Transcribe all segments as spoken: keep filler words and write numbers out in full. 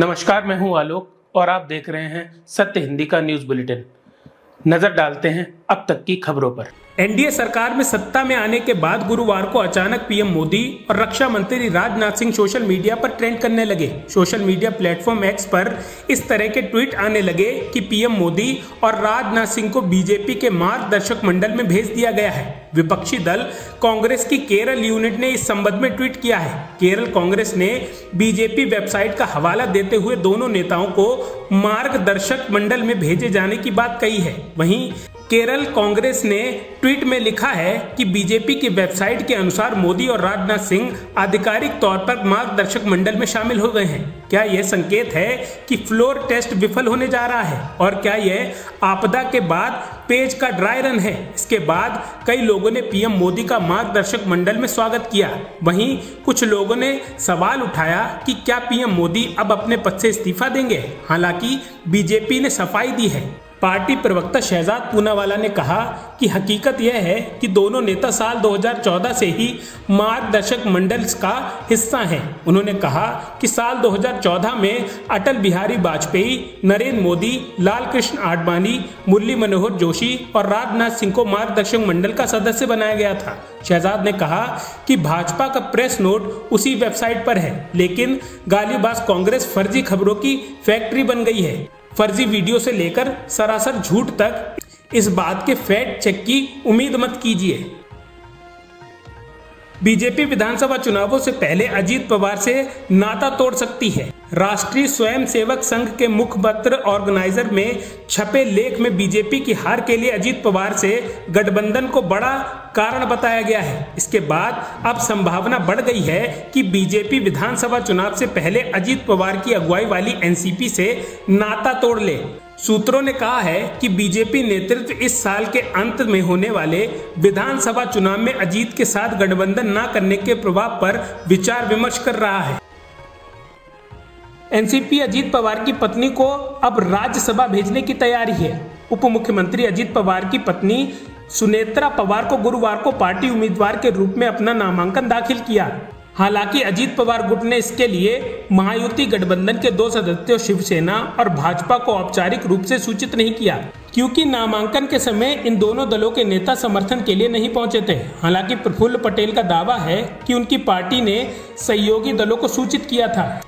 नमस्कार, मैं हूं आलोक और आप देख रहे हैं सत्य हिंदी का न्यूज़ बुलेटिन। नजर डालते हैं अब तक की खबरों पर। एनडीए सरकार में सत्ता में आने के बाद गुरुवार को अचानक पीएम मोदी और रक्षा मंत्री राजनाथ सिंह सोशल मीडिया पर ट्रेंड करने लगे। सोशल मीडिया प्लेटफॉर्म एक्स पर इस तरह के ट्वीट आने लगे कि पीएम मोदी और राजनाथ सिंह को बीजेपी के मार्गदर्शक मंडल में भेज दिया गया है। विपक्षी दल कांग्रेस की केरल यूनिट ने इस संबंध में ट्वीट किया है। केरल कांग्रेस ने बीजेपी वेबसाइट का हवाला देते हुए दोनों नेताओं को मार्गदर्शक मंडल में भेजे जाने की बात कही है। वहीं केरल कांग्रेस ने ट्वीट में लिखा है कि बीजेपी की वेबसाइट के अनुसार मोदी और राजनाथ सिंह आधिकारिक तौर पर मार्गदर्शक मंडल में शामिल हो गए हैं। क्या यह संकेत है कि फ्लोर टेस्ट विफल होने जा रहा है और क्या यह आपदा के बाद पेज का ड्राई रन है? इसके बाद कई लोगों ने पीएम मोदी का मार्गदर्शक मंडल में स्वागत किया। वहीं कुछ लोगों ने सवाल उठाया कि क्या पीएम मोदी अब अपने पद से इस्तीफा देंगे। हालांकि बीजेपी ने सफाई दी है। पार्टी प्रवक्ता शहजाद पूनावाला ने कहा कि हकीकत यह है कि दोनों नेता साल दो हज़ार चौदह से ही मार्गदर्शक मंडल का हिस्सा हैं। उन्होंने कहा कि साल दो हज़ार चौदह में अटल बिहारी वाजपेयी, नरेंद्र मोदी, लाल कृष्ण आडवाणी, मुरली मनोहर जोशी और राजनाथ सिंह को मार्गदर्शक मंडल का सदस्य बनाया गया था। शहजाद ने कहा कि भाजपा का प्रेस नोट उसी वेबसाइट पर है, लेकिन गालीबाज कांग्रेस फर्जी खबरों की फैक्ट्री बन गई है। फर्जी वीडियो से लेकर सरासर झूठ तक, इस बात के फैक्ट चेक की उम्मीद मत कीजिए। बीजेपी विधानसभा चुनावों से पहले अजीत पवार से नाता तोड़ सकती है। राष्ट्रीय स्वयंसेवक संघ के मुखपत्र ऑर्गेनाइजर में छपे लेख में बीजेपी की हार के लिए अजीत पवार से गठबंधन को बड़ा कारण बताया गया है। इसके बाद अब संभावना बढ़ गई है कि बीजेपी विधानसभा चुनाव से पहले अजीत पवार की अगुवाई वाली एनसीपी से नाता तोड़ ले। सूत्रों ने कहा है कि बीजेपी नेतृत्व इस साल के अंत में होने वाले विधानसभा चुनाव में अजीत के साथ गठबंधन न करने के प्रभाव पर विचार विमर्श कर रहा है। एनसीपी अजीत पवार की पत्नी को अब राज्यसभा भेजने की तैयारी है। उप मुख्यमंत्री अजीत पवार की पत्नी सुनेत्रा पवार को गुरुवार को पार्टी उम्मीदवार के रूप में अपना नामांकन दाखिल किया। हालांकि अजीत पवार गुट ने इसके लिए महायुति गठबंधन के दो सदस्यों शिवसेना और भाजपा को औपचारिक रूप से सूचित नहीं किया, क्योंकि नामांकन के समय इन दोनों दलों के नेता समर्थन के लिए नहीं पहुंचे थे। हालांकि प्रफुल्ल पटेल का दावा है कि उनकी पार्टी ने सहयोगी दलों को सूचित किया था।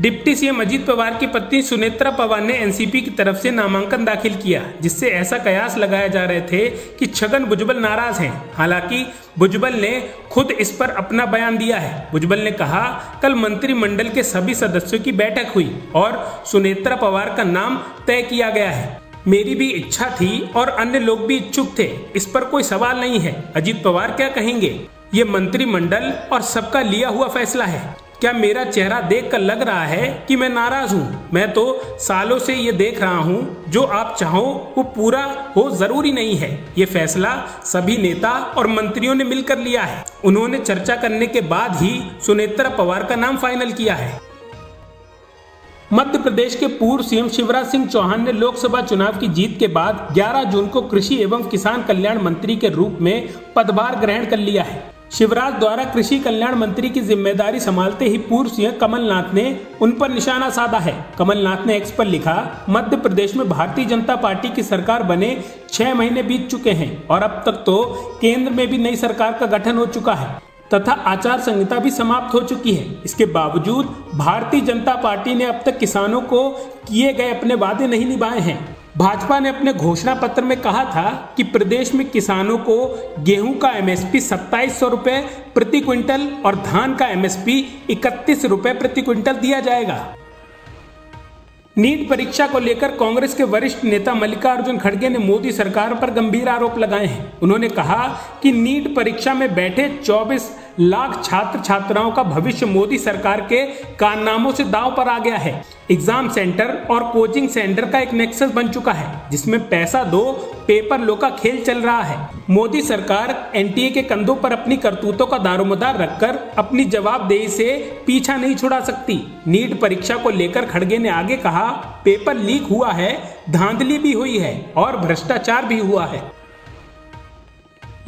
डिप्टी सीएम अजीत पवार की पत्नी सुनेत्रा पवार ने एनसीपी की तरफ से नामांकन दाखिल किया, जिससे ऐसा कयास लगाया जा रहे थे कि छगन भुजबल नाराज हैं। हालांकि भुजबल ने खुद इस पर अपना बयान दिया है। भुजबल ने कहा, कल मंत्रिमंडल के सभी सदस्यों की बैठक हुई और सुनेत्रा पवार का नाम तय किया गया है। मेरी भी इच्छा थी और अन्य लोग भी इच्छुक थे, इस पर कोई सवाल नहीं है। अजीत पवार क्या कहेंगे? ये मंत्रिमंडल और सबका लिया हुआ फैसला है। क्या मेरा चेहरा देखकर लग रहा है कि मैं नाराज हूँ? मैं तो सालों से ये देख रहा हूँ, जो आप चाहो वो पूरा हो जरूरी नहीं है। ये फैसला सभी नेता और मंत्रियों ने मिलकर लिया है। उन्होंने चर्चा करने के बाद ही सुनेत्रा पवार का नाम फाइनल किया है। मध्य प्रदेश के पूर्व सीएम शिवराज सिंह चौहान ने लोकसभा चुनाव की जीत के बाद ग्यारह जून को कृषि एवं किसान कल्याण मंत्री के रूप में पदभार ग्रहण कर लिया है। शिवराज द्वारा कृषि कल्याण मंत्री की जिम्मेदारी संभालते ही पूर्व सीएम कमलनाथ ने उन पर निशाना साधा है। कमलनाथ ने एक्स पर लिखा, मध्य प्रदेश में भारतीय जनता पार्टी की सरकार बने छह महीने बीत चुके हैं और अब तक तो केंद्र में भी नई सरकार का गठन हो चुका है तथा आचार संहिता भी समाप्त हो चुकी है। इसके बावजूद भारतीय जनता पार्टी ने अब तक किसानों को किए गए अपने वादे नहीं निभाए हैं। भाजपा ने अपने घोषणा पत्र में कहा था कि प्रदेश में किसानों को गेहूं का एमएसपी सत्ताईस सौ रुपए प्रति क्विंटल और धान का एमएसपी इकतीस रुपए प्रति क्विंटल दिया जाएगा। नीट परीक्षा को लेकर कांग्रेस के वरिष्ठ नेता मल्लिकार्जुन खड़गे ने मोदी सरकार पर गंभीर आरोप लगाए हैं। उन्होंने कहा कि नीट परीक्षा में बैठे चौबीस लाख छात्र छात्राओं का भविष्य मोदी सरकार के कारनामों से दांव पर आ गया है। एग्जाम सेंटर और कोचिंग सेंटर का एक नेक्सस बन चुका है, जिसमें पैसा दो पेपर लो का खेल चल रहा है। मोदी सरकार एनडीए के कंधों पर अपनी करतूतों का दारोमदार रखकर अपनी जवाबदेही से पीछा नहीं छुड़ा सकती। नीट परीक्षा को लेकर खड़गे ने आगे कहा, पेपर लीक हुआ है, धांधली भी हुई है और भ्रष्टाचार भी हुआ है।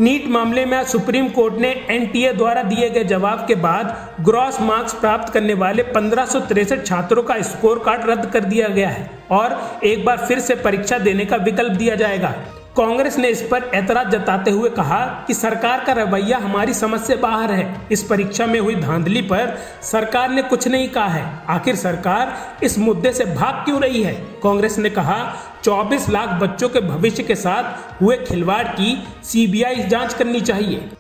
नीट मामले में सुप्रीम कोर्ट ने एनडीए द्वारा दिए गए जवाब के बाद ग्रॉस मार्क्स प्राप्त करने वाले पंद्रह सौ तिरसठ छात्रों का स्कोर कार्ड रद्द कर दिया गया है और एक बार फिर से परीक्षा देने का विकल्प दिया जाएगा। कांग्रेस ने इस पर ऐतराज जताते हुए कहा कि सरकार का रवैया हमारी समझ से बाहर है। इस परीक्षा में हुई धांधली पर सरकार ने कुछ नहीं कहा है। आखिर सरकार इस मुद्दे से भाग क्यों रही है? कांग्रेस ने कहा चौबीस लाख बच्चों के भविष्य के साथ हुए खिलवाड़ की सीबीआई जांच करनी चाहिए।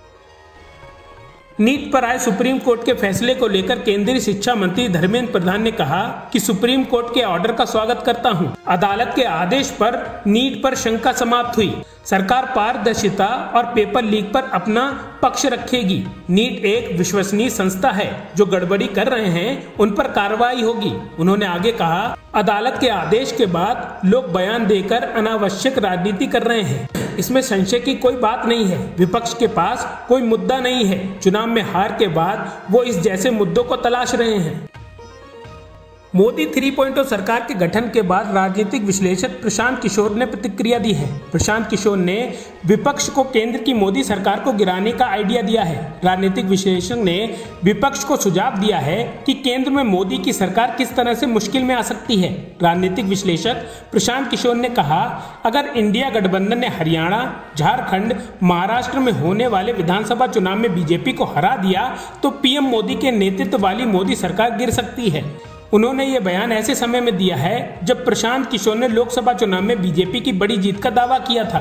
नीट पर आए सुप्रीम कोर्ट के फैसले को लेकर केंद्रीय शिक्षा मंत्री धर्मेंद्र प्रधान ने कहा कि सुप्रीम कोर्ट के ऑर्डर का स्वागत करता हूं। अदालत के आदेश पर नीट पर शंका समाप्त हुई। सरकार पारदर्शिता और पेपर लीक पर अपना पक्ष रखेगी। नीट एक विश्वसनीय संस्था है, जो गड़बड़ी कर रहे हैं उन पर कार्रवाई होगी। उन्होंने आगे कहा अदालत के आदेश के बाद लोग बयान देकर अनावश्यक राजनीति कर रहे हैं, इसमें संशय की कोई बात नहीं है। विपक्ष के पास कोई मुद्दा नहीं है। चुनाव में हार के बाद वो इस जैसे मुद्दों को तलाश रहे हैं। मोदी थ्री पॉइंट ओ सरकार के गठन के बाद राजनीतिक विश्लेषक प्रशांत किशोर ने प्रतिक्रिया दी है। प्रशांत किशोर ने विपक्ष को केंद्र की मोदी सरकार को गिराने का आइडिया दिया है। राजनीतिक विश्लेषक ने विपक्ष को सुझाव दिया है कि केंद्र में मोदी की सरकार किस तरह से मुश्किल में आ सकती है। राजनीतिक विश्लेषक प्रशांत किशोर ने कहा अगर इंडिया गठबंधन ने हरियाणा, झारखंड, महाराष्ट्र में होने वाले विधानसभा चुनाव में बीजेपी को हरा दिया तो पीएम मोदी के नेतृत्व वाली मोदी सरकार गिर सकती है। उन्होंने ये बयान ऐसे समय में दिया है जब प्रशांत किशोर ने लोकसभा चुनाव में बीजेपी की बड़ी जीत का दावा किया था।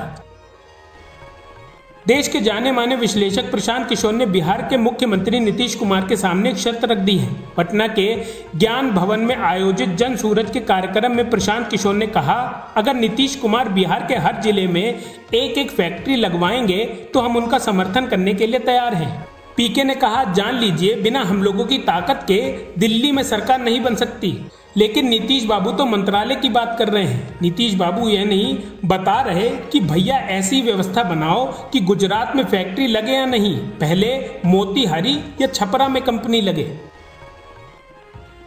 देश के जाने माने विश्लेषक प्रशांत किशोर ने बिहार के मुख्यमंत्री नीतीश कुमार के सामने एक शर्त रख दी है। पटना के ज्ञान भवन में आयोजित जन सूरज के कार्यक्रम में प्रशांत किशोर ने कहा अगर नीतीश कुमार बिहार के हर जिले में एक एक फैक्ट्री लगवाएंगे तो हम उनका समर्थन करने के लिए तैयार हैं। पीके ने कहा जान लीजिए बिना हम लोगों की ताकत के दिल्ली में सरकार नहीं बन सकती, लेकिन नीतीश बाबू तो मंत्रालय की बात कर रहे हैं। नीतीश बाबू यह नहीं बता रहे कि भैया ऐसी व्यवस्था बनाओ कि गुजरात में फैक्ट्री लगे या नहीं, पहले मोतीहारी या छपरा में कंपनी लगे।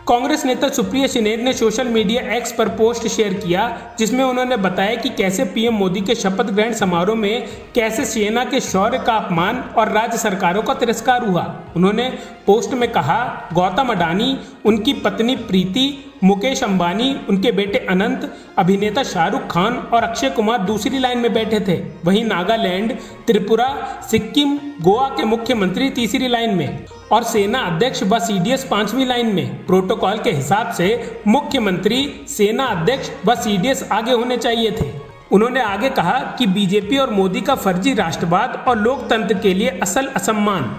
कांग्रेस नेता सुप्रिया सिनेट ने सोशल मीडिया एक्स पर पोस्ट शेयर किया जिसमें उन्होंने बताया कि कैसे पीएम मोदी के शपथ ग्रहण समारोह में कैसे सेना के शौर्य का अपमान और राज्य सरकारों का तिरस्कार हुआ। उन्होंने पोस्ट में कहा गौतम अडानी, उनकी पत्नी प्रीति, मुकेश अंबानी, उनके बेटे अनंत, अभिनेता शाहरुख खान और अक्षय कुमार दूसरी लाइन में बैठे थे, वहीं नागालैंड, त्रिपुरा, सिक्किम, गोवा के मुख्यमंत्री तीसरी लाइन में और सेना अध्यक्ष व सीडीएस पांचवी लाइन में। प्रोटोकॉल के हिसाब से मुख्यमंत्री, सेना अध्यक्ष व सीडीएस आगे होने चाहिए थे। उन्होंने आगे कहा कि बीजेपी और मोदी का फर्जी राष्ट्रवाद और लोकतंत्र के लिए असल असम्मान।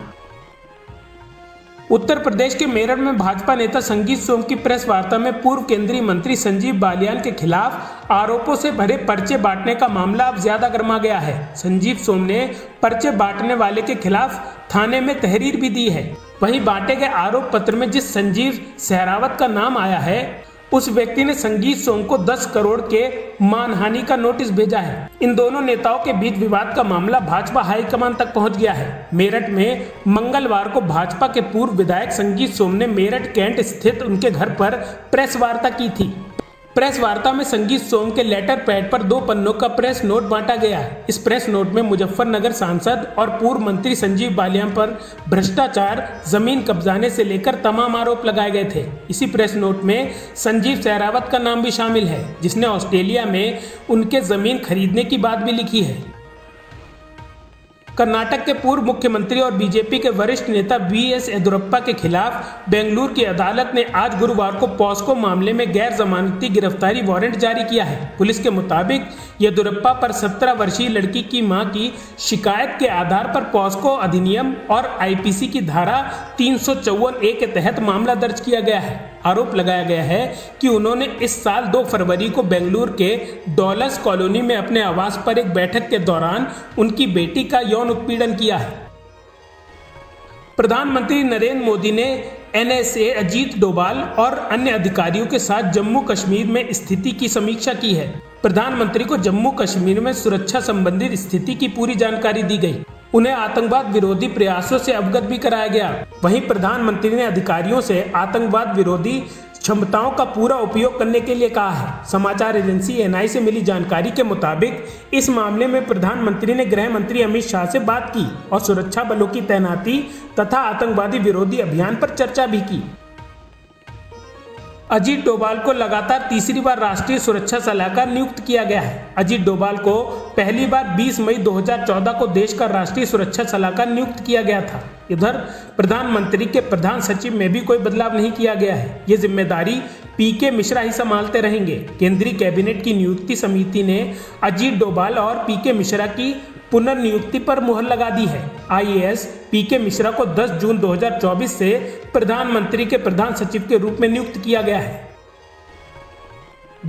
उत्तर प्रदेश के मेरठ में भाजपा नेता संजीव सोम की प्रेस वार्ता में पूर्व केंद्रीय मंत्री संजीव बालियान के खिलाफ आरोपों से भरे पर्चे बांटने का मामला अब ज्यादा गर्मा गया है। संजीव सोम ने पर्चे बांटने वाले के खिलाफ थाने में तहरीर भी दी है। वहीं बांटे गए आरोप पत्र में जिस संजीव सहरावत का नाम आया है, उस व्यक्ति ने संजीव सोम को दस करोड़ के मानहानि का नोटिस भेजा है। इन दोनों नेताओं के बीच विवाद का मामला भाजपा हाईकमान तक पहुंच गया है। मेरठ में मंगलवार को भाजपा के पूर्व विधायक संजीव सोम ने मेरठ कैंट स्थित उनके घर पर प्रेस वार्ता की थी। प्रेस वार्ता में संजीव सोम के लेटर पैड पर दो पन्नों का प्रेस नोट बांटा गया। इस प्रेस नोट में मुजफ्फरनगर सांसद और पूर्व मंत्री संजीव बालियान पर भ्रष्टाचार, जमीन कब्जाने से लेकर तमाम आरोप लगाए गए थे। इसी प्रेस नोट में संजीव सहरावत का नाम भी शामिल है, जिसने ऑस्ट्रेलिया में उनके जमीन खरीदने की बात भी लिखी है। कर्नाटक के पूर्व मुख्यमंत्री और बीजेपी के वरिष्ठ नेता बी एस येदियुरप्पा के खिलाफ बेंगलुरु की अदालत ने आज गुरुवार को पॉस्को मामले में गैर जमानती गिरफ्तारी वारंट जारी किया है। पुलिस के मुताबिक येदियुरप्पा पर सत्रह वर्षीय लड़की की मां की शिकायत के आधार पर पॉस्को अधिनियम और आईपीसी की धारा तीन सौ चौवन ए के तहत मामला दर्ज किया गया है। आरोप लगाया गया है कि उन्होंने इस साल दो फरवरी को बेंगलुरु के डॉलर्स कॉलोनी में अपने आवास पर एक बैठक के दौरान उनकी बेटी का यौन उत्पीड़न किया है। प्रधानमंत्री नरेंद्र मोदी ने N S A Ajit Doval और अन्य अधिकारियों के साथ जम्मू कश्मीर में स्थिति की समीक्षा की है। प्रधानमंत्री को जम्मू कश्मीर में सुरक्षा संबंधित स्थिति की पूरी जानकारी दी गई। उन्हें आतंकवाद विरोधी प्रयासों से अवगत भी कराया गया। वहीं प्रधानमंत्री ने अधिकारियों से आतंकवाद विरोधी क्षमताओं का पूरा उपयोग करने के लिए कहा है। समाचार एजेंसी एन आई ए से मिली जानकारी के मुताबिक इस मामले में प्रधानमंत्री ने गृह मंत्री अमित शाह से बात की और सुरक्षा बलों की तैनाती तथा आतंकवादी विरोधी अभियान पर चर्चा भी की। अजीत डोवाल को लगातार तीसरी बार राष्ट्रीय सुरक्षा सलाहकार नियुक्त किया गया है। अजीत डोवाल को पहली बार बीस मई दो हज़ार चौदह को देश का राष्ट्रीय सुरक्षा सलाहकार नियुक्त किया गया था। इधर प्रधानमंत्री के प्रधान सचिव में भी कोई बदलाव नहीं किया गया है। ये जिम्मेदारी पीके मिश्रा ही संभालते रहेंगे। केंद्रीय कैबिनेट की नियुक्ति समिति ने अजीत डोवाल और पीके मिश्रा की पुनर्नियुक्ति पर मुहर लगा दी है। आई ए एस पीके मिश्रा को दस जून दो हज़ार चौबीस से प्रधानमंत्री के प्रधान सचिव के रूप में नियुक्त किया गया है।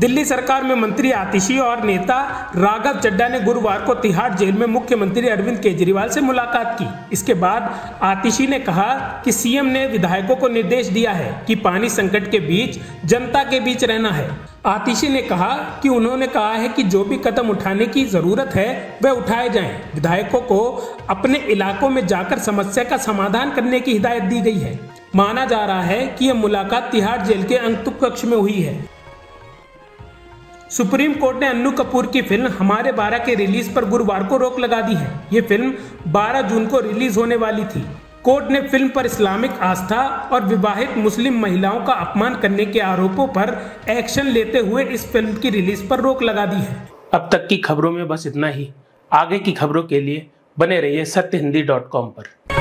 दिल्ली सरकार में मंत्री आतिशी और नेता राघव चड्ढा ने गुरुवार को तिहाड़ जेल में मुख्यमंत्री अरविंद केजरीवाल से मुलाकात की। इसके बाद आतिशी ने कहा कि सी एम ने विधायकों को निर्देश दिया है कि पानी संकट के बीच जनता के बीच रहना है। आतिशी ने कहा कि उन्होंने कहा है कि जो भी कदम उठाने की जरूरत है वह उठाए जाएं। विधायकों को अपने इलाकों में जाकर समस्या का समाधान करने की हिदायत दी गई है। माना जा रहा है कि यह मुलाकात तिहाड़ जेल के अंतरिम कक्ष में हुई है। सुप्रीम कोर्ट ने अन्नू कपूर की फिल्म हमारे बारह के रिलीज पर गुरुवार को रोक लगा दी है। ये फिल्म बारह जून को रिलीज होने वाली थी। कोर्ट ने फिल्म पर इस्लामिक आस्था और विवाहित मुस्लिम महिलाओं का अपमान करने के आरोपों पर एक्शन लेते हुए इस फिल्म की रिलीज पर रोक लगा दी है। अब तक की खबरों में बस इतना ही। आगे की खबरों के लिए बने रहिए सत्य हिंदी डॉट कॉम पर।